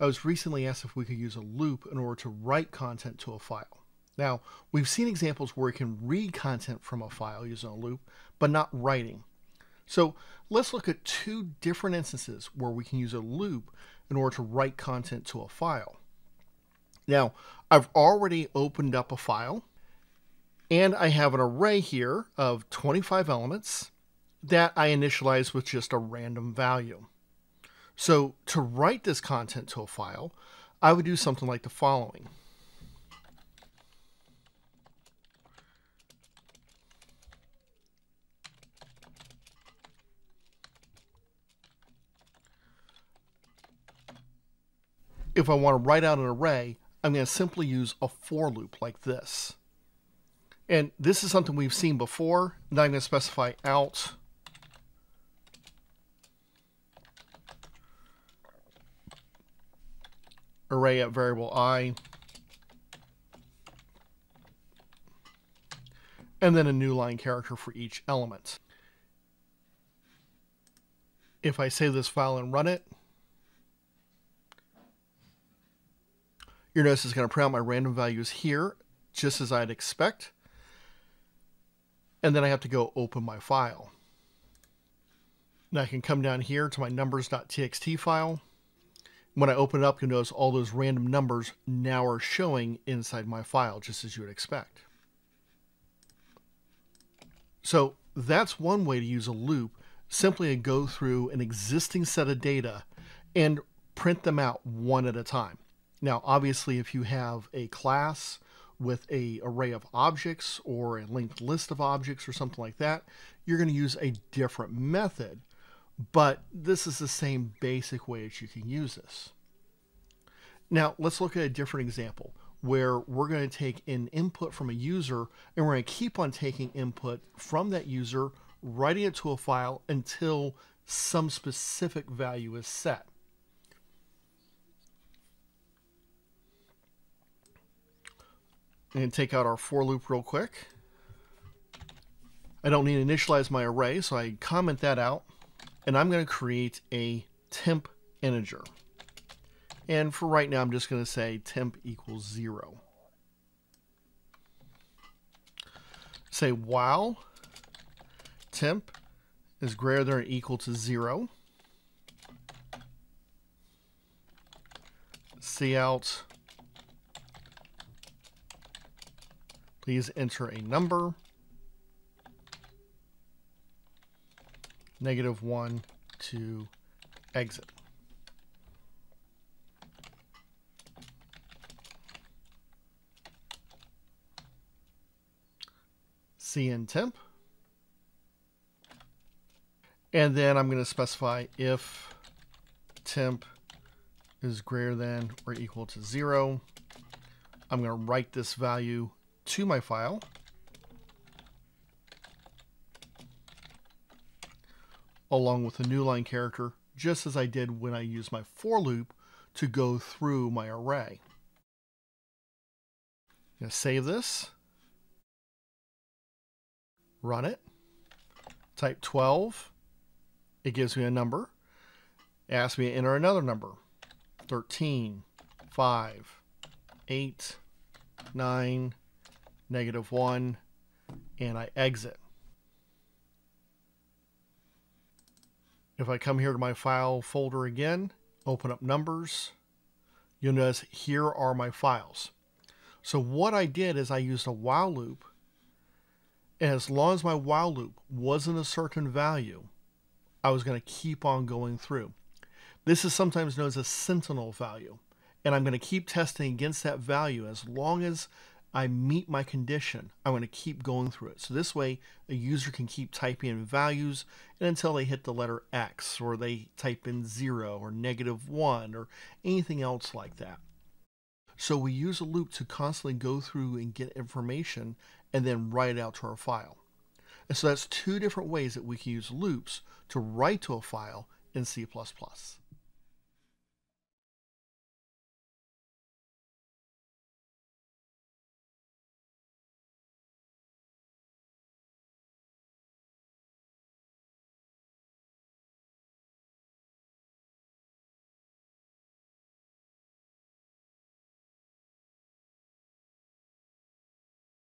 I was recently asked if we could use a loop in order to write content to a file. Now, we've seen examples where you can read content from a file using a loop, but not writing. So let's look at two different instances where we can use a loop in order to write content to a file. Now, I've already opened up a file, and I have an array here of 25 elements that I initialize with just a random value. So to write this content to a file, I would do something like the following. If I want to write out an array, I'm going to simply use a for loop like this. And this is something we've seen before. Now I'm going to specify out array at variable I, and then a new line character for each element. If I save this file and run it, your notice is going to print out my random values here, just as I'd expect. And then I have to go open my file. Now I can come down here to my numbers.txt file. When I open it up, you'll notice all those random numbers now are showing inside my file, just as you would expect. So that's one way to use a loop, simply to go through an existing set of data and print them out one at a time. Now, obviously, if you have a class with an array of objects or a linked list of objects or something like that, you're going to use a different method. But this is the same basic way that you can use this. Now let's look at a different example where we're going to take an input from a user and we're going to keep on taking input from that user, writing it to a file until some specific value is set. I'm going to take out our for loop real quick. I don't need to initialize my array, so I comment that out. And I'm going to create a temp integer. And for right now, I'm just going to say temp equals 0. Say while temp is greater than or equal to 0, cout, please enter a number. -1 to exit. Cn temp. And then I'm going to specify if temp is greater than or equal to 0, I'm going to write this value to my file. Along with a new line character, just as I did when I used my for loop to go through my array. I'm going to save this, run it, type 12, it gives me a number, it asks me to enter another number, 13, 5, 8, 9, -1, and I exit. If I come here to my file folder again, open up numbers, you'll notice here are my files. So what I did is I used a while loop, and as long as my while loop wasn't a certain value, I was going to keep on going through. This is sometimes known as a sentinel value, and I'm going to keep testing against that value. As long as I meet my condition, I'm going to keep going through it. So this way a user can keep typing in values and until they hit the letter X, or they type in 0 or -1 or anything else like that. So we use a loop to constantly go through and get information and then write it out to our file. And so that's two different ways that we can use loops to write to a file in C++.